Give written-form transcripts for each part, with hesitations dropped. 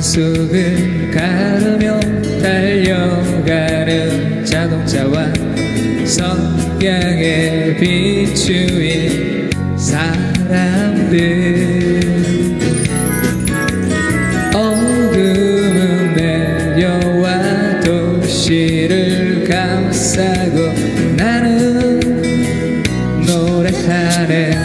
속은 가르며 달려가는 자동차와 석양에 비추인 사람들, 어둠은 내려와 도시를 감싸고 나는 노래하네.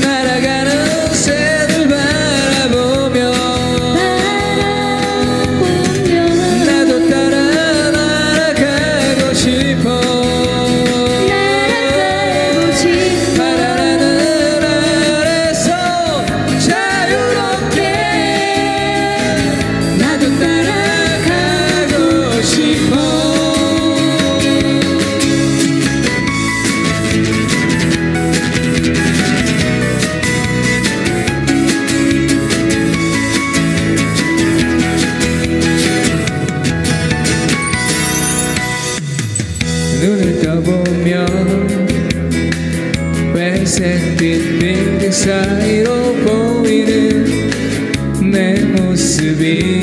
날아가는 새들 바라보며 나도 따라 눈을 떠보면 회색빛 빌딩 사이로 보이는 내 모습이